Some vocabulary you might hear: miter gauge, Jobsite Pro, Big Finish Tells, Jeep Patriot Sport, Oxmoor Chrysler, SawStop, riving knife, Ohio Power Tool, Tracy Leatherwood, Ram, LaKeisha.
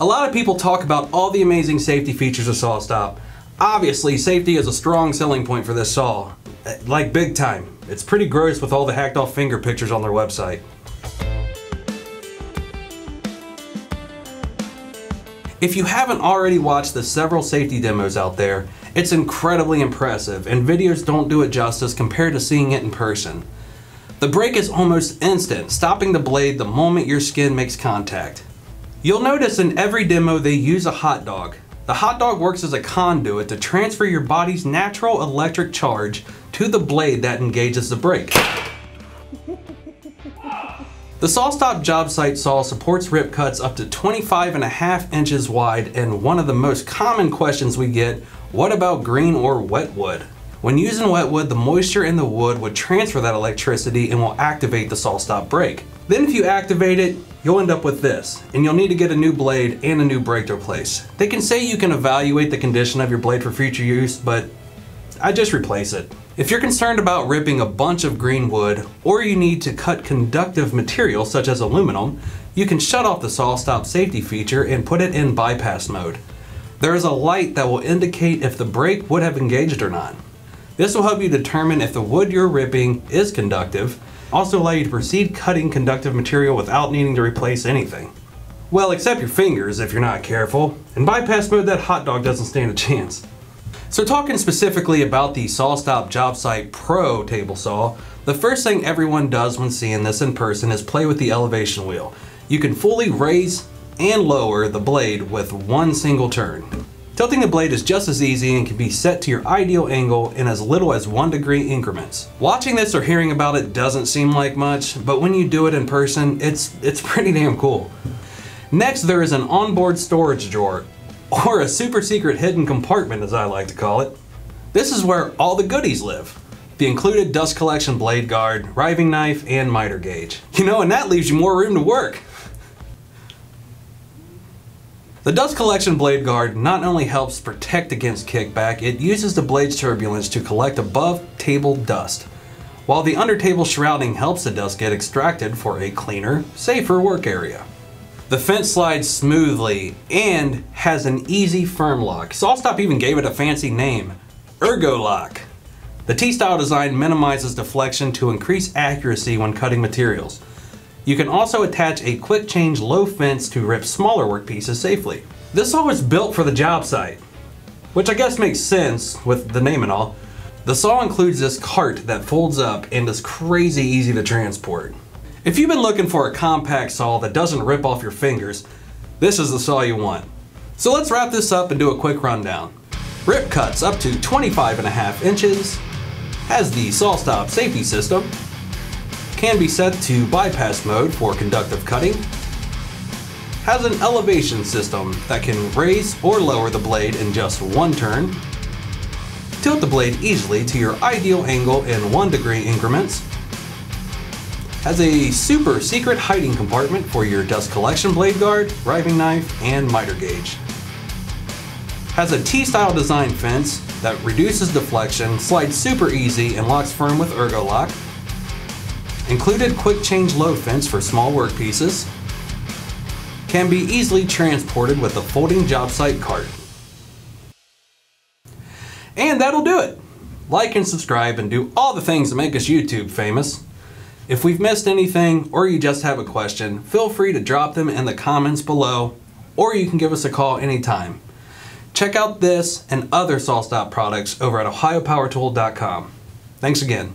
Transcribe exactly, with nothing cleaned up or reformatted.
A lot of people talk about all the amazing safety features of SawStop. Obviously, safety is a strong selling point for this saw. Like big time. It's pretty gross with all the hacked off finger pictures on their website. If you haven't already watched the several safety demos out there, it's incredibly impressive, and videos don't do it justice compared to seeing it in person. The brake is almost instant, stopping the blade the moment your skin makes contact. You'll notice in every demo they use a hot dog. The hot dog works as a conduit to transfer your body's natural electric charge to the blade that engages the brake. The SawStop job site saw supports rip cuts up to twenty-five and a half inches wide, and one of the most common questions we get, what about green or wet wood? When using wet wood, the moisture in the wood would transfer that electricity and will activate the SawStop brake. Then if you activate it, you'll end up with this, and you'll need to get a new blade and a new brake to replace. They can say you can evaluate the condition of your blade for future use, but I just replace it. If you're concerned about ripping a bunch of green wood, or you need to cut conductive material such as aluminum, you can shut off the SawStop safety feature and put it in bypass mode. There is a light that will indicate if the brake would have engaged or not. This will help you determine if the wood you're ripping is conductive, also allow you to proceed cutting conductive material without needing to replace anything. Well, except your fingers if you're not careful. In bypass mode, that hot dog doesn't stand a chance. So talking specifically about the SawStop Job Site Pro table saw, the first thing everyone does when seeing this in person is play with the elevation wheel. You can fully raise and lower the blade with one single turn. Tilting the blade is just as easy and can be set to your ideal angle in as little as one degree increments. Watching this or hearing about it doesn't seem like much, but when you do it in person, it's, it's pretty damn cool. Next, there is an onboard storage drawer, or a super secret hidden compartment as I like to call it. This is where all the goodies live. The included dust collection blade guard, riving knife, and miter gauge. You know, and that leaves you more room to work. The dust collection blade guard not only helps protect against kickback, it uses the blade's turbulence to collect above table dust, while the under table shrouding helps the dust get extracted for a cleaner, safer work area. The fence slides smoothly and has an easy firm lock. SawStop even gave it a fancy name, Ergo Lock. The T-style design minimizes deflection to increase accuracy when cutting materials. You can also attach a quick change low fence to rip smaller work pieces safely. This saw was built for the job site, which I guess makes sense with the name and all. The saw includes this cart that folds up and is crazy easy to transport. If you've been looking for a compact saw that doesn't rip off your fingers, this is the saw you want. So let's wrap this up and do a quick rundown. Rip cuts up to twenty-five and a half inches, has the SawStop safety system, can be set to bypass mode for conductive cutting, has an elevation system that can raise or lower the blade in just one turn, tilt the blade easily to your ideal angle in one degree increments, has a super secret hiding compartment for your dust collection blade guard, riving knife, and miter gauge. Has a T-style design fence that reduces deflection, slides super easy, and locks firm with Ergo Lock. Included quick change low fence for small work pieces. Can be easily transported with a folding job site cart. And that'll do it. Like and subscribe and do all the things that make us YouTube famous. If we've missed anything or you just have a question, feel free to drop them in the comments below, or you can give us a call anytime. Check out this and other SawStop products over at ohio power tool dot com. Thanks again.